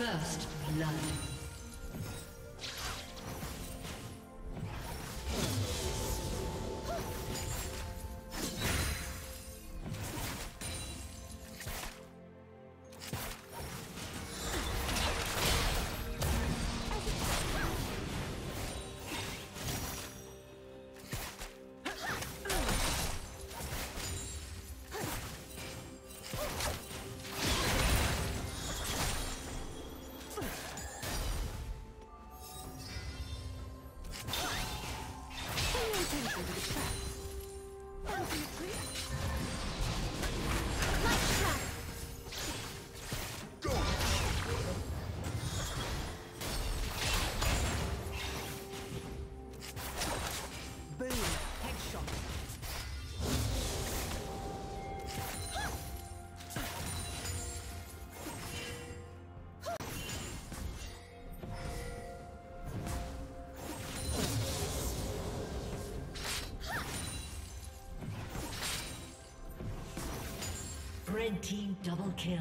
First blood. Red team double kill.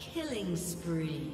Killing spree.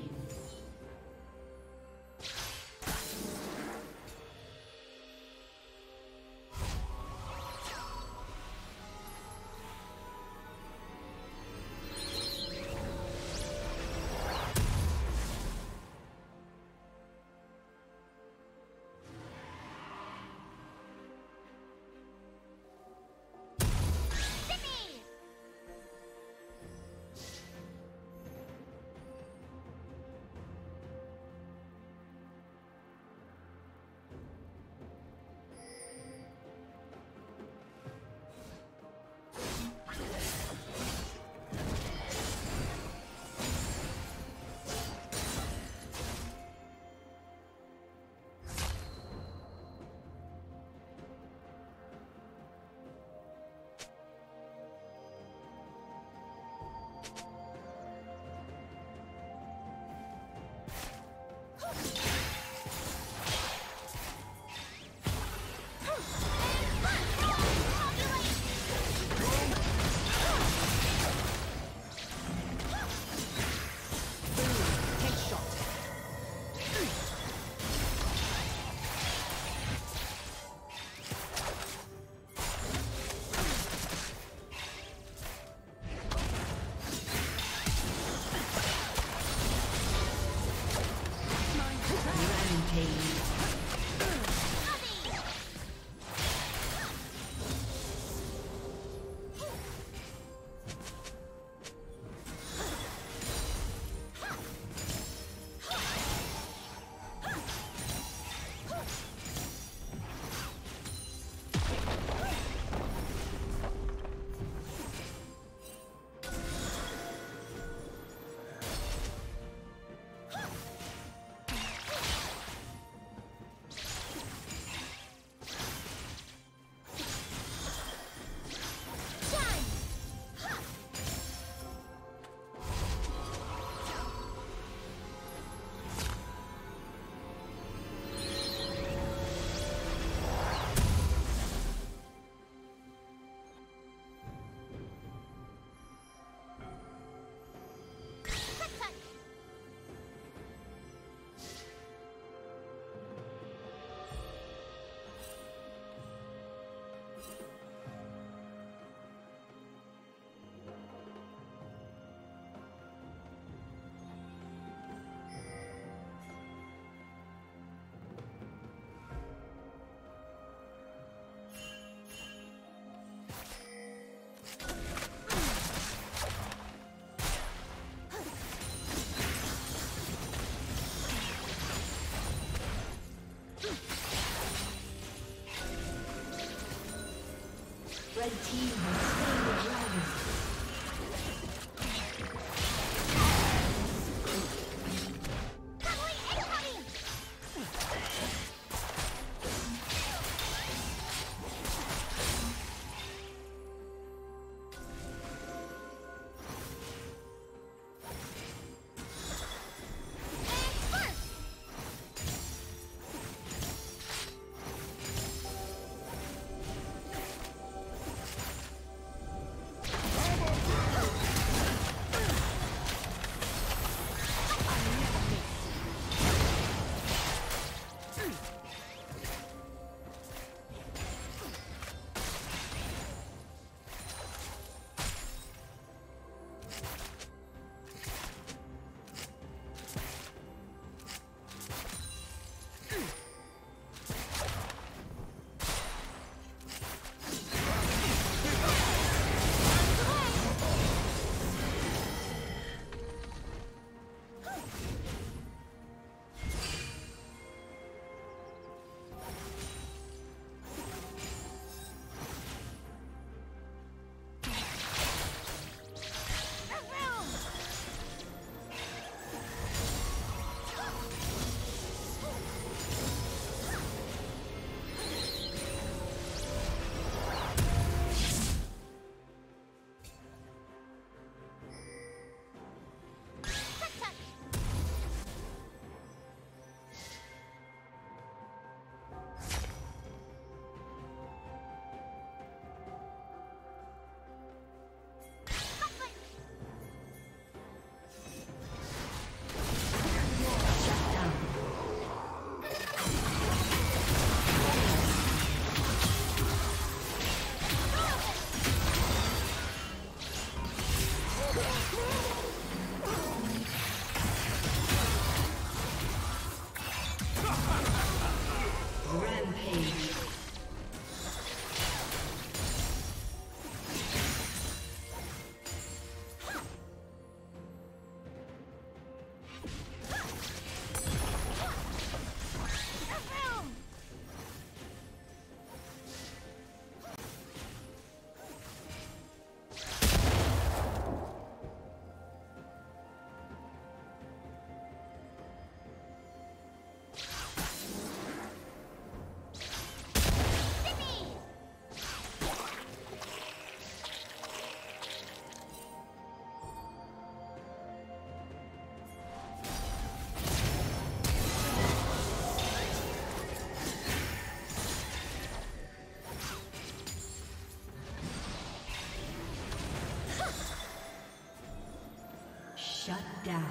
Shut down.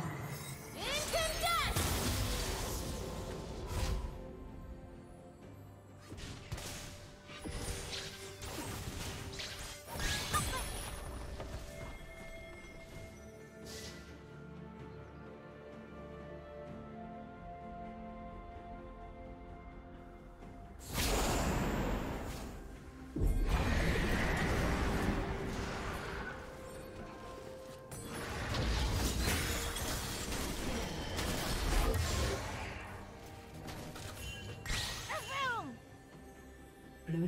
Blue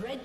Red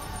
Blue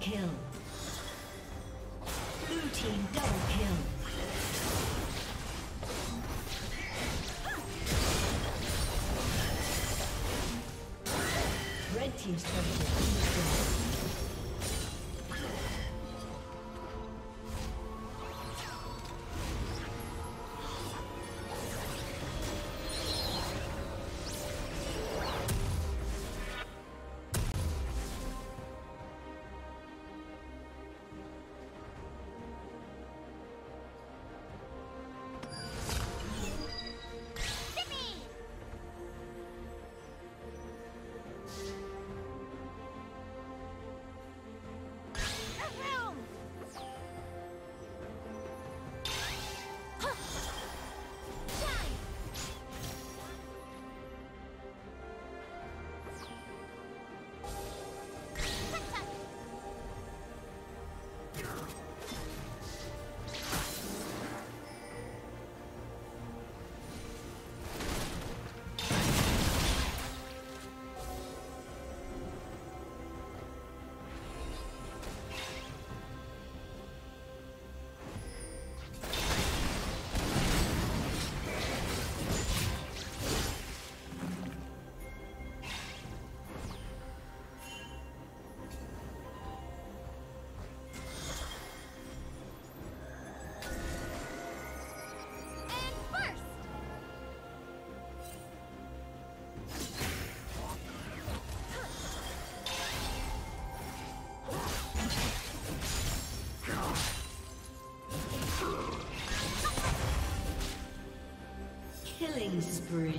Kill. Blue team double kill. Red team's turret has been destroyed. breathe.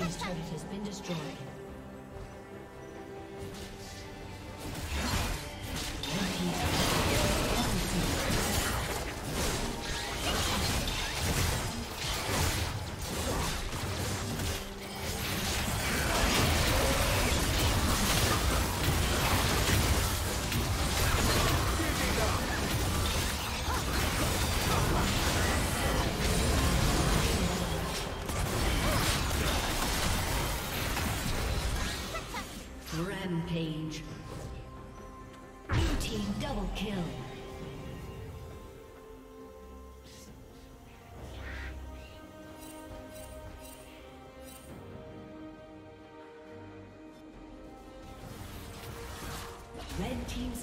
His turret has been destroyed. Rampage. Blue team double kill. Red team's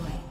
destroyed.